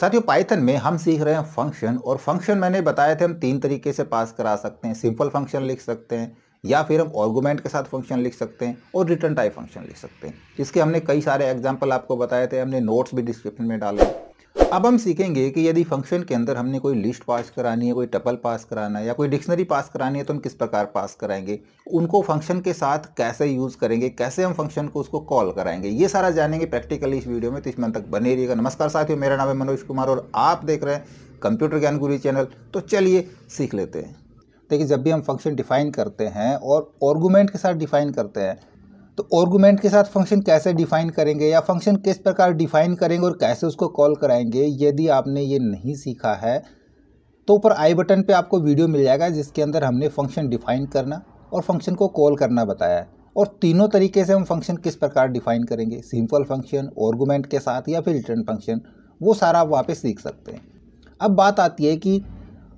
साथियों पाइथन में हम सीख रहे हैं फंक्शन, और फंक्शन मैंने बताए थे हम तीन तरीके से पास करा सकते हैं। सिंपल फंक्शन लिख सकते हैं, या फिर हम आर्गुमेंट के साथ फंक्शन लिख सकते हैं, और रिटर्न टाइप फंक्शन लिख सकते हैं। इसके हमने कई सारे एग्जाम्पल आपको बताए थे, हमने नोट्स भी डिस्क्रिप्शन में डाले। अब हम सीखेंगे कि यदि फंक्शन के अंदर हमने कोई लिस्ट पास करानी है, कोई टपल पास कराना है, या कोई डिक्शनरी पास करानी है, तो हम किस प्रकार पास कराएंगे, उनको फंक्शन के साथ कैसे यूज़ करेंगे, कैसे हम फंक्शन को उसको कॉल कराएंगे, ये सारा जानेंगे प्रैक्टिकली इस वीडियो में। तो इसमें तक बने रहिएगा। नमस्कार साथियों, मेरा नाम है मनोज कुमार और आप देख रहे हैं कंप्यूटर ज्ञान गुरु चैनल। तो चलिए सीख लेते हैं। देखिए, जब भी हम फंक्शन डिफाइन करते हैं और आर्गुमेंट के साथ डिफाइन करते हैं, तो आर्गुमेंट के साथ फंक्शन कैसे डिफाइन करेंगे, या फंक्शन किस प्रकार डिफाइन करेंगे और कैसे उसको कॉल कराएंगे, यदि आपने ये नहीं सीखा है तो ऊपर आई बटन पे आपको वीडियो मिल जाएगा, जिसके अंदर हमने फंक्शन डिफाइन करना और फंक्शन को कॉल करना बताया है। और तीनों तरीके से हम फंक्शन किस प्रकार डिफाइन करेंगे, सिंपल फंक्शन, आर्गुमेंट के साथ, या फिर रिटर्न फंक्शन, वो सारा आप वहाँ पर सीख सकते हैं। अब बात आती है कि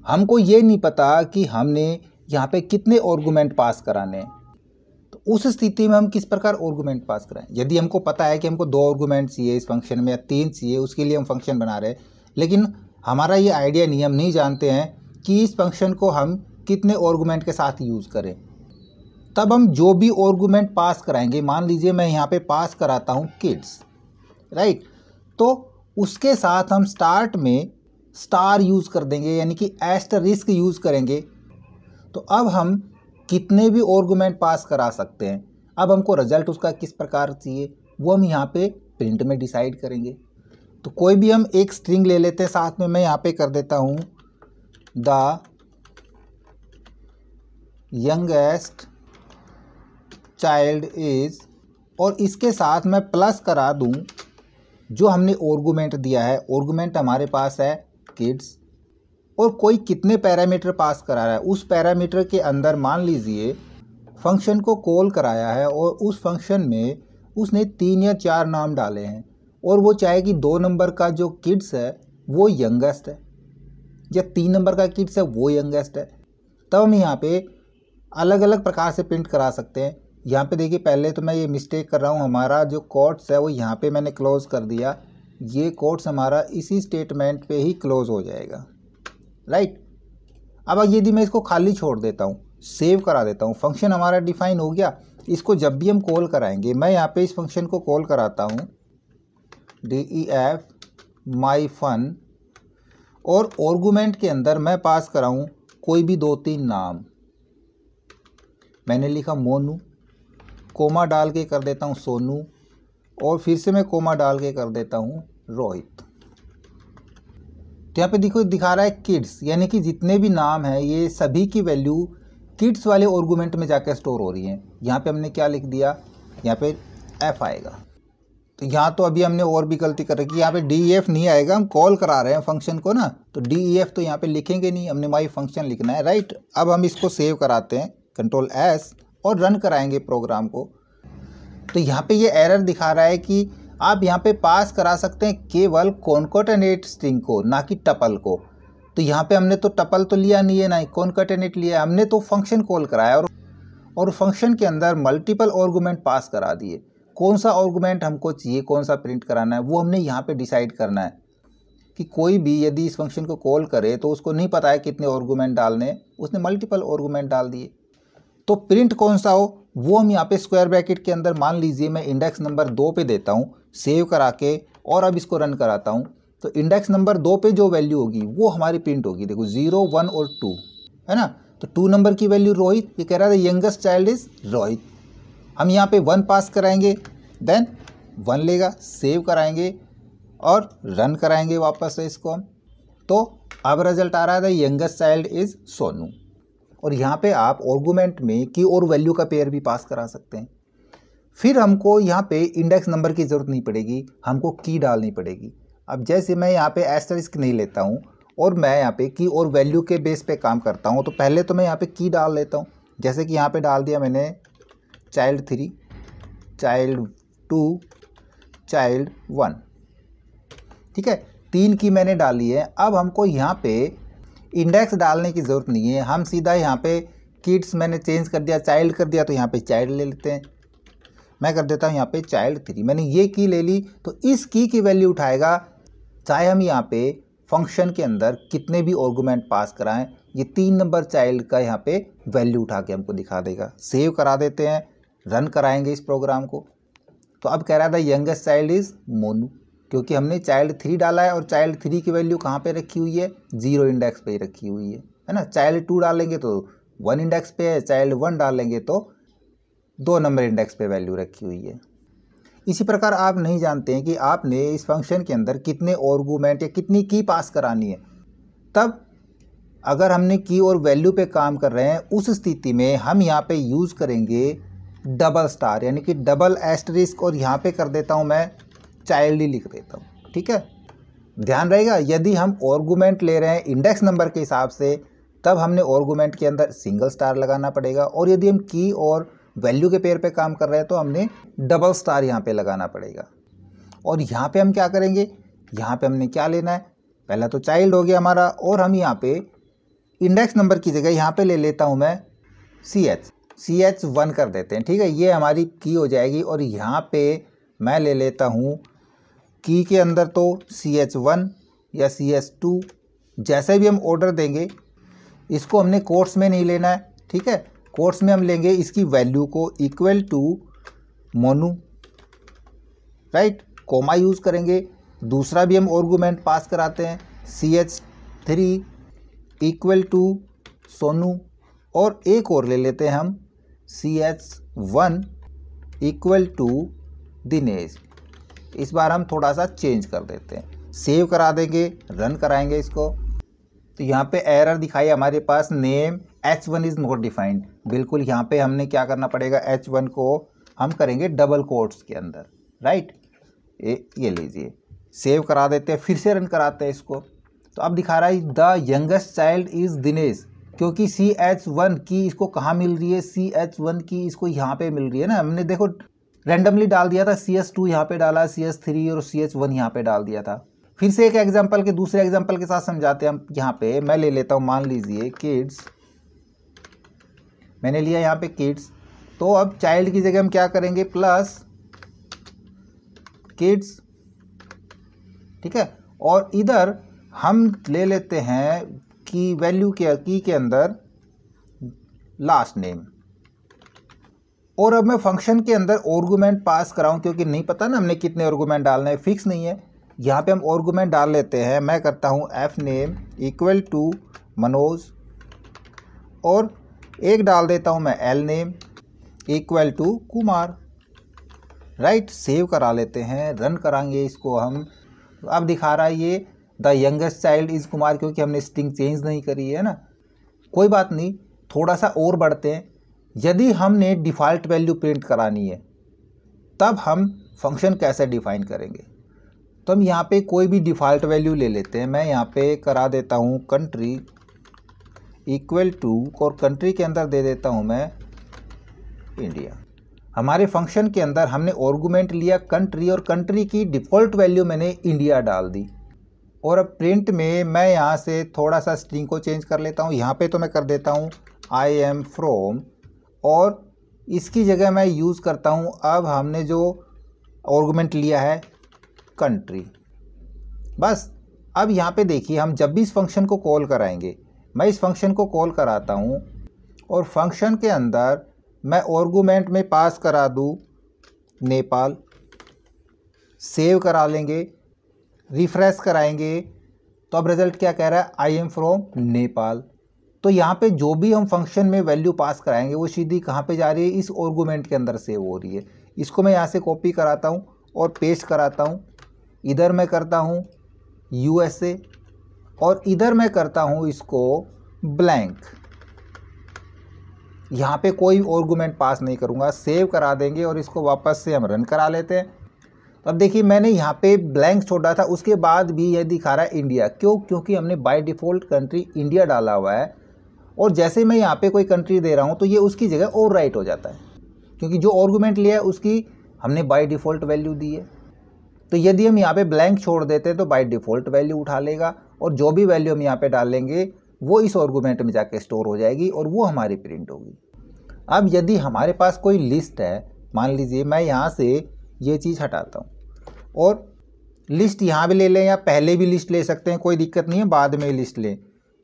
हमको ये नहीं पता कि हमने यहाँ पर कितने आर्गुमेंट पास कराने हैं, उस स्थिति में हम किस प्रकार आर्गुमेंट पास कराएं। यदि हमको पता है कि हमको 2 आर्गुमेंट चाहिए इस फंक्शन में, या 3 चाहिए, उसके लिए हम फंक्शन बना रहे हैं, लेकिन हमारा ये आइडिया नहीं, हम नहीं जानते हैं कि इस फंक्शन को हम कितने आर्गुमेंट के साथ यूज़ करें, तब हम जो भी आर्गुमेंट पास कराएंगे, मान लीजिए मैं यहाँ पर पास कराता हूँ किड्स, राइट, तो उसके साथ हम स्टार्ट में स्टार यूज़ कर देंगे, यानी कि एस्टरिस्क यूज़ करेंगे। तो अब हम कितने भी आर्गुमेंट पास करा सकते हैं। अब हमको रिजल्ट उसका किस प्रकार चाहिए, वो हम यहाँ पे प्रिंट में डिसाइड करेंगे। तो कोई भी हम एक स्ट्रिंग ले लेते हैं, साथ में मैं यहाँ पे कर देता हूँ द यंगेस्ट चाइल्ड इज, और इसके साथ मैं प्लस करा दूँ जो हमने आर्गुमेंट दिया है। आर्गुमेंट हमारे पास है किड्स, और कोई कितने पैरामीटर पास करा रहा है, उस पैरामीटर के अंदर मान लीजिए फंक्शन को कॉल कराया है, और उस फंक्शन में उसने 3 या 4 नाम डाले हैं, और वो चाहे कि 2 नंबर का जो किड्स है वो यंगेस्ट है, या 3 नंबर का किड्स है वो यंगेस्ट है। तब हम यहाँ पे अलग अलग प्रकार से प्रिंट करा सकते हैं। यहाँ पे देखिए, पहले तो मैं ये मिस्टेक कर रहा हूँ, हमारा जो कोट्स है वो यहाँ पर मैंने क्लोज़ कर दिया, ये कोट्स हमारा इसी स्टेटमेंट पर ही क्लोज़ हो जाएगा, राइट। अब यदि मैं इसको खाली छोड़ देता हूँ, सेव करा देता हूँ, फंक्शन हमारा डिफाइन हो गया। इसको जब भी हम कॉल कराएंगे, मैं यहाँ पे इस फंक्शन को कॉल कराता हूँ def my fun, और आर्गुमेंट के अंदर मैं पास कराऊँ कोई भी 2-3 नाम। मैंने लिखा मोनू, कोमा डाल के कर देता हूँ सोनू, और फिर से मैं कोमा डाल के कर देता हूँ रोहित। तो यहाँ पे देखो दिखा रहा है किड्स, यानी कि जितने भी नाम हैं ये सभी की वैल्यू किड्स वाले आर्गुमेंट में जाकर स्टोर हो रही हैं। यहाँ पे हमने क्या लिख दिया, यहाँ पे एफ आएगा। तो यहाँ तो अभी हमने और भी गलती कर रखी है, यहाँ पे def नहीं आएगा, हम कॉल करा रहे हैं फंक्शन को ना, तो def तो यहाँ पे लिखेंगे नहीं, हमने माई फंक्शन लिखना है, राइट। अब हम इसको सेव कराते हैं Ctrl+S और रन कराएंगे प्रोग्राम को। तो यहाँ पर ये एरर दिखा रहा है कि आप यहाँ पे पास करा सकते हैं केवल कॉन्कैटिनेट स्ट्रिंग को, ना कि टपल को। तो यहाँ पे हमने तो टपल तो लिया नहीं है, ना ही कॉन्कैटिनेट लिया है, हमने तो फंक्शन कॉल कराया, और फंक्शन के अंदर मल्टीपल आर्गुमेंट पास करा दिए। कौन सा आर्गुमेंट हमको चाहिए, कौन सा प्रिंट कराना है, वो हमने यहाँ पे डिसाइड करना है कि कोई भी यदि इस फंक्शन को कॉल करे तो उसको नहीं पता है कितने आर्गुमेंट डालने, उसने मल्टीपल आर्गुमेंट डाल दिए। तो प्रिंट कौन सा हो वो हम यहाँ पे स्क्वायर ब्रैकेट के अंदर, मान लीजिए मैं इंडेक्स नंबर 2 पे देता हूँ, सेव करा के, और अब इसको रन कराता हूँ। तो इंडेक्स नंबर 2 पे जो वैल्यू होगी वो हमारी प्रिंट होगी। देखो 0, 1 और 2 है ना। तो 2 नंबर की वैल्यू रोहित, ये कह रहा था यंगेस्ट चाइल्ड इज रोहित। हम यहाँ पे 1 पास कराएंगे, देन 1 लेगा, सेव कराएंगे और रन कराएंगे वापस से इसको हम। तो अब रिजल्ट आ रहा था यंगेस्ट चाइल्ड इज़ सोनू। और यहाँ पे आप आर्गुमेंट में की और वैल्यू का पेयर भी पास करा सकते हैं। फिर हमको यहाँ पे इंडेक्स नंबर की ज़रूरत नहीं पड़ेगी, हमको की डालनी पड़ेगी। अब जैसे मैं यहाँ पे एस्टरिस्क नहीं लेता हूँ, और मैं यहाँ पे की और वैल्यू के बेस पे काम करता हूँ, तो पहले तो मैं यहाँ पे की डाल लेता हूँ। जैसे कि यहाँ पे डाल दिया मैंने child 3, child 2, child 1, ठीक है, 3 की मैंने डाली है। अब हमको यहाँ पर इंडेक्स डालने की ज़रूरत नहीं है, हम सीधा यहाँ पे किड्स मैंने चेंज कर दिया, चाइल्ड कर दिया, तो यहाँ पे चाइल्ड ले लेते हैं। मैं कर देता हूँ यहाँ पे child 3, मैंने ये की ले ली, तो इस की वैल्यू उठाएगा चाहे हम यहाँ पे फंक्शन के अंदर कितने भी आर्गुमेंट पास कराएं, ये 3 नंबर चाइल्ड का यहाँ पे वैल्यू उठा के हमको दिखा देगा। सेव करा देते हैं, रन कराएंगे इस प्रोग्राम को। तो अब कह रहा था यंगेस्ट चाइल्ड इज़ मोनू, क्योंकि हमने चाइल्ड 3 डाला है और चाइल्ड 3 की वैल्यू कहाँ पे रखी हुई है, 0 इंडेक्स पे रखी हुई है ना। चाइल्ड 2 डालेंगे तो 1 इंडेक्स पे है, चाइल्ड 1 डालेंगे तो 2 नंबर इंडेक्स पे वैल्यू रखी हुई है। इसी प्रकार आप नहीं जानते हैं कि आपने इस फंक्शन के अंदर कितने आर्गुमेंट या कितनी की पास करानी है। तब अगर हमने की और वैल्यू पे काम कर रहे हैं, उस स्थिति में हम यहाँ पे यूज़ करेंगे डबल स्टार, यानी कि डबल एस्टरिस्क, और यहाँ पे कर देता हूँ मैं चाइल्ड ही लिख देता हूँ। ठीक है, ध्यान रहेगा, यदि हम आर्गुमेंट ले रहे हैं इंडेक्स नंबर के हिसाब से, तब हमने आर्गुमेंट के अंदर सिंगल स्टार लगाना पड़ेगा, और यदि हम की और वैल्यू के पेयर पे काम कर रहे हैं तो हमने डबल स्टार यहाँ पे लगाना पड़ेगा। और यहाँ पे हम क्या करेंगे, यहाँ पे हमने क्या लेना है, पहला तो चाइल्ड हो गया हमारा, और हम यहाँ पे इंडेक्स नंबर की जगह यहाँ पे ले लेता हूँ मैं सी एच 1 कर देते हैं। ठीक है, ये हमारी की हो जाएगी। और यहाँ पे मैं ले लेता हूँ की के अंदर तो CH1 या CH2, जैसे भी हम ऑर्डर देंगे। इसको हमने कोट्स में नहीं लेना है, ठीक है, कोट्स में हम लेंगे इसकी वैल्यू को equal to Monu, right, comma use करेंगे। दूसरा भी हम आर्गुमेंट पास कराते हैं, CH3 इक्वल टू सोनू, और एक और ले लेते हैं हम CH1 इक्वल टू दिनेश। इस बार हम थोड़ा सा चेंज कर देते हैं, सेव करा देंगे, रन कराएंगे इसको। तो यहाँ पे एरर दिखाई हमारे पास, name H1 is not defined. बिल्कुल यहाँ पे हमने क्या करना पड़ेगा, H1 को हम करेंगे डबल कोट्स के अंदर, राइट। ये लीजिए, सेव करा देते हैं, फिर से रन कराते हैं इसको। तो अब दिखा रहा है the youngest child is Dinesh, क्योंकि CH1 की इसको कहाँ मिल रही है, CH1 की इसको यहाँ पर मिल रही है ना। हमने देखो रैंडमली डाल दिया था, CH2 यहाँ पे डाला, CH3 और CH1 यहाँ पे डाल दिया था। फिर से एक एग्जांपल के दूसरे एग्जांपल के साथ समझाते हैं हम। यहाँ पे मैं ले लेता हूँ, मान लीजिए किड्स, मैंने लिया यहाँ पे किड्स। तो अब चाइल्ड की जगह हम क्या करेंगे, प्लस किड्स, ठीक है। और इधर हम ले लेते हैं कि वैल्यू के की के अंदर लास्ट नेम। और अब मैं फंक्शन के अंदर आर्गुमेंट पास कराऊं, क्योंकि नहीं पता ना हमने कितने आर्गुमेंट डालने हैं, फिक्स नहीं है। यहाँ पे हम आर्गुमेंट डाल लेते हैं, मैं करता हूँ F name equal to Manoj, और एक डाल देता हूँ मैं L name equal to Kumar, right. Save करा लेते हैं, रन कराएंगे इसको हम। अब दिखा रहा है ये the youngest child is Kumar, क्योंकि हमने स्ट्रिंग चेंज नहीं करी है ना। कोई बात नहीं, थोड़ा सा और बढ़ते हैं। यदि हमने डिफ़ॉल्ट वैल्यू प्रिंट करानी है, तब हम फंक्शन कैसे डिफ़ाइन करेंगे। तो हम यहाँ पे कोई भी डिफ़ॉल्ट वैल्यू ले लेते हैं। मैं यहाँ पे करा देता हूँ कंट्री इक्वल टू, और कंट्री के अंदर दे देता हूँ मैं इंडिया। हमारे फंक्शन के अंदर हमने आर्गुमेंट लिया कंट्री, और कंट्री की डिफ़ॉल्ट वैल्यू मैंने इंडिया डाल दी। और अब प्रिंट में मैं यहाँ से थोड़ा सा स्ट्रिंग को चेंज कर लेता हूँ। यहाँ पर तो मैं कर देता हूँ आई एम फ्रॉम, और इसकी जगह मैं यूज़ करता हूँ, अब हमने जो आर्गुमेंट लिया है कंट्री, बस। अब यहाँ पे देखिए, हम जब भी इस फंक्शन को कॉल कराएंगे, मैं इस फंक्शन को कॉल कराता हूँ, और फंक्शन के अंदर मैं आर्गुमेंट में पास करा दूँ नेपाल। सेव करा लेंगे, रिफ्रेश कराएंगे, तो अब रिज़ल्ट क्या कह रहा है, आई एम फ्रॉम नेपाल। तो यहाँ पे जो भी हम फंक्शन में वैल्यू पास कराएंगे, वो सीधी कहाँ पे जा रही है, इस आर्गुमेंट के अंदर सेव हो रही है। इसको मैं यहाँ से कॉपी कराता हूँ और पेस्ट कराता हूँ। इधर मैं करता हूँ USA, और इधर मैं करता हूँ इसको ब्लैंक। यहाँ पे कोई आर्गुमेंट पास नहीं करूँगा, सेव करा देंगे, और इसको वापस से हम रन करा लेते हैं। अब देखिए, मैंने यहाँ पे ब्लैंक छोड़ा था, उसके बाद भी यह दिखा रहा है इंडिया। क्यों? क्योंकि हमने बाई डिफ़ॉल्ट कंट्री इंडिया डाला हुआ है, और जैसे मैं यहाँ पे कोई कंट्री दे रहा हूँ तो ये उसकी जगह और राइट हो जाता है, क्योंकि जो आर्गुमेंट लिया है उसकी हमने बाय डिफ़ॉल्ट वैल्यू दी है। तो यदि हम यहाँ पे ब्लैंक छोड़ देते हैं तो बाय डिफ़ॉल्ट वैल्यू उठा लेगा, और जो भी वैल्यू हम यहाँ पे डालेंगे वो इस आर्गुमेंट में जाके स्टोर हो जाएगी, और वो हमारी प्रिंट होगी। अब यदि हमारे पास कोई लिस्ट है, मान लीजिए मैं यहाँ से ये चीज़ हटाता हूँ, और लिस्ट यहाँ भी ले लें या पहले भी लिस्ट ले सकते हैं, कोई दिक्कत नहीं है, बाद में लिस्ट लें,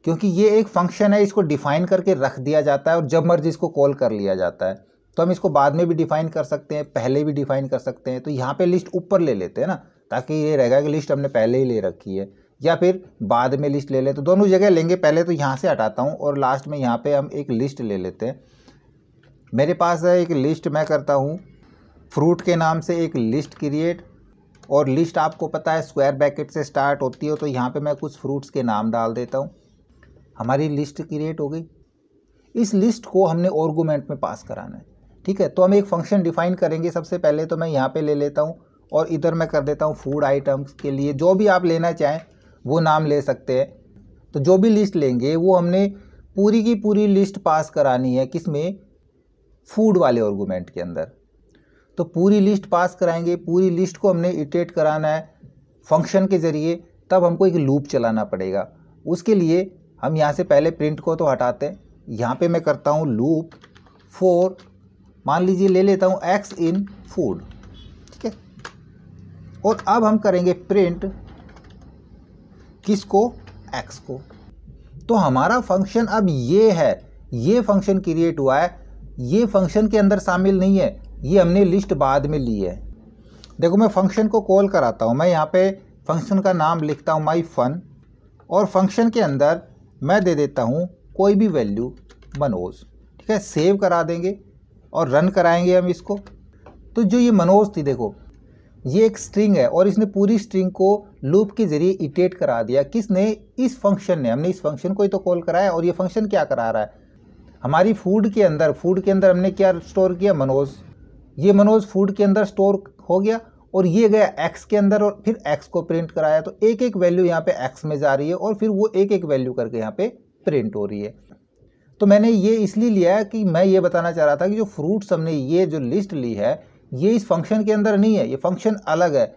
क्योंकि ये एक फंक्शन है, इसको डिफाइन करके रख दिया जाता है और जब मर्जी इसको कॉल कर लिया जाता है। तो हम इसको बाद में भी डिफाइन कर सकते हैं, पहले भी डिफाइन कर सकते हैं। तो यहाँ पे लिस्ट ऊपर ले लेते हैं ना, ताकि ये रहेगा कि लिस्ट हमने पहले ही ले रखी है, या फिर बाद में लिस्ट ले लें, तो दोनों जगह लेंगे। पहले तो यहाँ से हटाता हूँ और लास्ट में यहाँ पे हम एक लिस्ट ले लेते हैं। मेरे पास है एक लिस्ट, मैं करता हूँ फ्रूट के नाम से एक लिस्ट क्रिएट, और लिस्ट आपको पता है स्क्वायर ब्रैकेट से स्टार्ट होती है। तो यहाँ पे मैं कुछ फ्रूट्स के नाम डाल देता हूँ, हमारी लिस्ट क्रिएट हो गई। इस लिस्ट को हमने आर्गुमेंट में पास कराना है, ठीक है। तो हम एक फंक्शन डिफाइन करेंगे। सबसे पहले तो मैं यहाँ पे ले लेता हूँ और इधर मैं कर देता हूँ फूड आइटम्स के लिए जो भी आप लेना चाहें वो नाम ले सकते हैं। तो जो भी लिस्ट लेंगे वो हमने पूरी की पूरी लिस्ट पास करानी है, किसमें, फूड वाले आर्गुमेंट के अंदर। तो पूरी लिस्ट पास कराएंगे, पूरी लिस्ट को हमने इटरेट कराना है फंक्शन के ज़रिए, तब हमको एक लूप चलाना पड़ेगा। उसके लिए हम यहाँ से पहले प्रिंट को तो हटाते हैं, यहाँ पे मैं करता हूँ लूप फॉर, मान लीजिए ले लेता हूँ एक्स इन फूड, ठीक है। और अब हम करेंगे प्रिंट, किसको, एक्स को। तो हमारा फंक्शन अब ये है, ये फंक्शन क्रिएट हुआ है, ये फंक्शन के अंदर शामिल नहीं है, ये हमने लिस्ट बाद में ली है। देखो मैं फंक्शन को कॉल कराता हूँ, मैं यहाँ पे फंक्शन का नाम लिखता हूँ माई फन, और फंक्शन के अंदर मैं दे देता हूँ कोई भी वैल्यू, मनोज, ठीक है। सेव करा देंगे और रन कराएंगे हम इसको। तो जो ये मनोज थी, देखो ये एक स्ट्रिंग है और इसने पूरी स्ट्रिंग को लूप के ज़रिए इटरेट करा दिया। किसने, इस फंक्शन ने। हमने इस फंक्शन को ही तो कॉल कराया, और ये फंक्शन क्या करा रहा है, हमारी फूड के अंदर हमने क्या स्टोर किया, मनोज। ये मनोज फूड के अंदर स्टोर हो गया और ये गया एक्स के अंदर, और फिर एक्स को प्रिंट कराया। तो एक एक वैल्यू यहाँ पे एक्स में जा रही है और फिर वो एक एक वैल्यू करके यहाँ पे प्रिंट हो रही है। तो मैंने ये इसलिए लिया है कि मैं ये बताना चाह रहा था कि जो फ्रूट्स हमने ये जो लिस्ट ली है, ये इस फंक्शन के अंदर नहीं है, ये फंक्शन अलग है।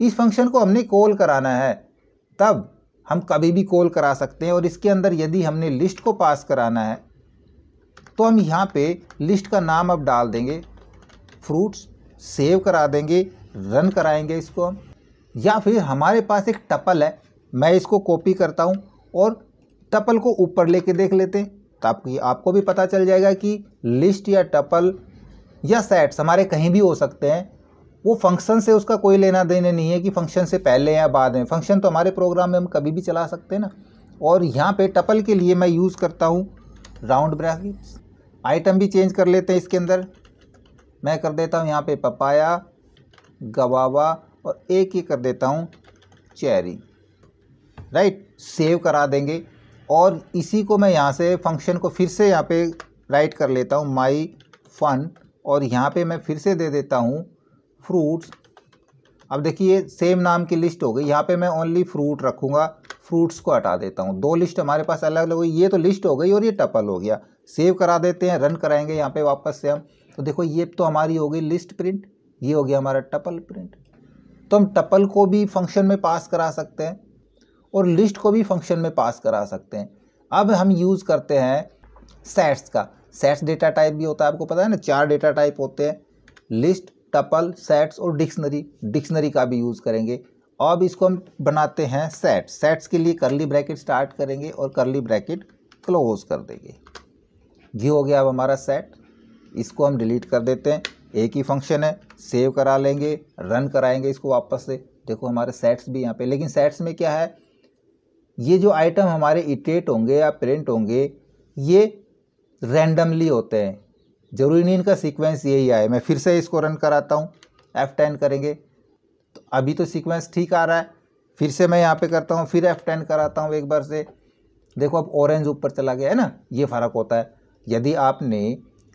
इस फंक्शन को हमने कॉल कराना है, तब हम कभी भी कॉल करा सकते हैं। और इसके अंदर यदि हमने लिस्ट को पास कराना है तो हम यहाँ पर लिस्ट का नाम अब डाल देंगे फ्रूट्स, सेव करा देंगे, रन कराएंगे इसको हम। या फिर हमारे पास एक टपल है, मैं इसको कॉपी करता हूँ और टपल को ऊपर लेके देख लेते हैं, तो आपको भी पता चल जाएगा कि लिस्ट या टपल या सेट्स हमारे कहीं भी हो सकते हैं। वो फंक्शन से उसका कोई लेना देना नहीं है कि फंक्शन से पहले या बाद में, फंक्शन तो हमारे प्रोग्राम में हम कभी भी चला सकते हैं ना। और यहाँ पर टपल के लिए मैं यूज़ करता हूँ राउंड ब्रैकेट्स। आइटम भी चेंज कर लेते हैं इसके अंदर, मैं कर देता हूँ यहाँ पे पपाया, गवावा, और एक ही कर देता हूँ चेरी, राइट। सेव करा देंगे और इसी को मैं यहाँ से फंक्शन को फिर से यहाँ पे राइट कर लेता हूँ माई फन, और यहाँ पे मैं फिर से दे देता हूँ फ्रूट्स। अब देखिए सेम नाम की लिस्ट हो गई, यहाँ पे मैं ओनली फ्रूट रखूँगा, फ्रूट्स को हटा देता हूँ। दो लिस्ट हमारे पास अलग अलग हो गई, ये तो लिस्ट हो गई और ये टपल हो गया। सेव करा देते हैं, रन कराएंगे यहाँ पे वापस से हम, तो देखो ये तो हमारी हो गई लिस्ट प्रिंट, ये हो गया हमारा टपल प्रिंट। तो हम टपल को भी फंक्शन में पास करा सकते हैं और लिस्ट को भी फंक्शन में पास करा सकते हैं। अब हम यूज़ करते हैं सेट्स का। सेट्स डेटा टाइप भी होता है, आपको पता है ना, 4 डेटा टाइप होते हैं, लिस्ट, टपल, सेट्स और डिक्शनरी। डिक्शनरी का भी यूज़ करेंगे। अब इसको हम बनाते हैं सेट। सेट्स के लिए करली ब्रैकेट स्टार्ट करेंगे और करली ब्रैकेट क्लोज कर देंगे। ये हो गया अब हमारा सेट, इसको हम डिलीट कर देते हैं, एक ही फंक्शन है। सेव करा लेंगे, रन कराएंगे इसको वापस से, देखो हमारे सेट्स भी यहाँ पे। लेकिन सेट्स में क्या है, ये जो आइटम हमारे इटरेट होंगे या प्रिंट होंगे ये रैंडमली होते हैं, ज़रूरी नहीं इनका सीक्वेंस यही आए। मैं फिर से इसको रन कराता हूँ, F10 करेंगे, तो अभी तो सीक्वेंस ठीक आ रहा है। फिर से मैं यहाँ पर करता हूँ, फिर F10 कराता हूँ एक बार से, देखो अब ऑरेंज ऊपर चला गया है ना। ये फ़र्क होता है, यदि आपने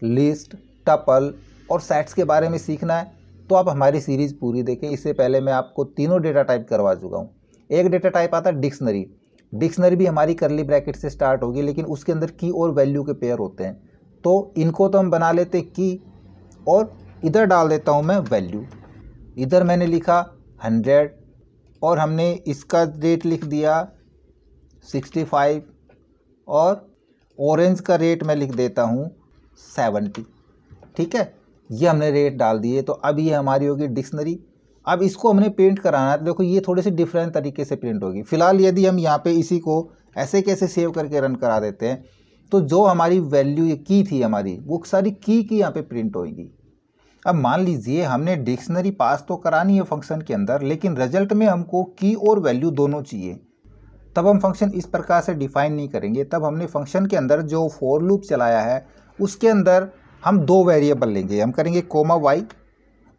लिस्ट, टपल और सेट्स के बारे में सीखना है तो आप हमारी सीरीज़ पूरी देखें। इससे पहले मैं आपको तीनों डेटा टाइप करवा चुका हूँ। एक डेटा टाइप आता है डिक्शनरी। डिक्शनरी भी हमारी करली ब्रैकेट से स्टार्ट होगी, लेकिन उसके अंदर की और वैल्यू के पेयर होते हैं, तो इनको तो हम बना लेते की, और इधर डाल देता हूँ मैं वैल्यू। इधर मैंने लिखा 100 और हमने इसका रेट लिख दिया 65, और ऑरेंज का रेट मैं लिख देता हूँ 70, ठीक है। ये हमने रेट डाल दिए, तो अब ये हमारी होगी डिक्शनरी। अब इसको हमने प्रिंट कराना है तो देखो ये थोड़े से डिफरेंट तरीके से प्रिंट होगी। फिलहाल यदि हम यहाँ पे इसी को ऐसे कैसे सेव करके रन करा देते हैं तो जो हमारी वैल्यू ये की थी हमारी वो सारी की यहाँ पे प्रिंट होगी। अब मान लीजिए हमने डिक्शनरी पास तो करानी है फंक्शन के अंदर, लेकिन रिजल्ट में हमको की और वैल्यू दोनों चाहिए, तब हम फंक्शन इस प्रकार से डिफाइन नहीं करेंगे। तब हमने फंक्शन के अंदर जो फॉर लूप चलाया है उसके अंदर हम दो वेरिएबल लेंगे, हम करेंगे कोमा वाई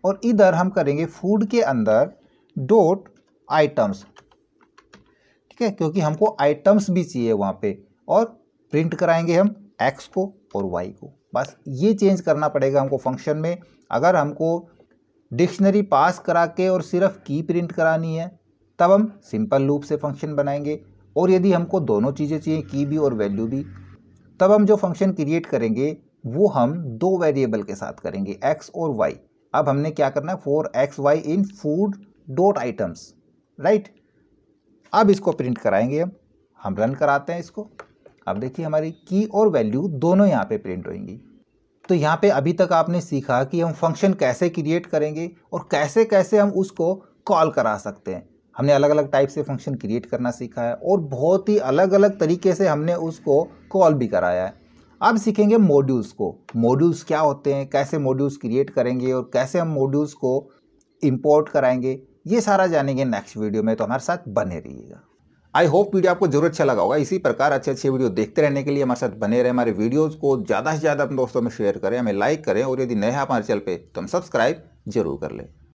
और इधर हम करेंगे फूड के अंदर डॉट आइटम्स, ठीक है, क्योंकि हमको आइटम्स भी चाहिए वहाँ पे, और प्रिंट कराएंगे हम एक्स को और वाई को। बस ये चेंज करना पड़ेगा हमको फंक्शन में। अगर हमको डिक्शनरी पास करा के और सिर्फ की प्रिंट करानी है तब हम सिंपल लूप से फंक्शन बनाएंगे, और यदि हमको दोनों चीज़ें चाहिए की भी और वैल्यू भी तब हम जो फंक्शन क्रिएट करेंगे वो हम दो वेरिएबल के साथ करेंगे एक्स और वाई। अब हमने क्या करना है, for x Y in food dot items, right. अब इसको प्रिंट कराएंगे हम रन कराते हैं इसको। अब देखिए हमारी की और वैल्यू दोनों यहाँ पे प्रिंट होंगी। तो यहाँ पे अभी तक आपने सीखा कि हम फंक्शन कैसे क्रिएट करेंगे और कैसे कैसे हम उसको कॉल करा सकते हैं। हमने अलग अलग टाइप से फंक्शन क्रिएट करना सीखा है और बहुत ही अलग अलग तरीके से हमने उसको कॉल भी कराया है। अब सीखेंगे मॉड्यूल्स को, मॉड्यूल्स क्या होते हैं, कैसे मॉड्यूल्स क्रिएट करेंगे और कैसे हम मॉड्यूल्स को इंपोर्ट कराएंगे, ये सारा जानेंगे नेक्स्ट वीडियो में। तो हमारे साथ बने रहिएगा। आई होप वीडियो आपको जरूर अच्छा लगा होगा। इसी प्रकार अच्छे अच्छे वीडियो देखते रहने के लिए हमारे साथ बने रहें। हमारे वीडियोज़ को ज़्यादा से ज़्यादा अपने दोस्तों में शेयर करें, हमें लाइक करें, और यदि नए हैं हमारे चैनल पर तो हम सब्सक्राइब जरूर कर लें।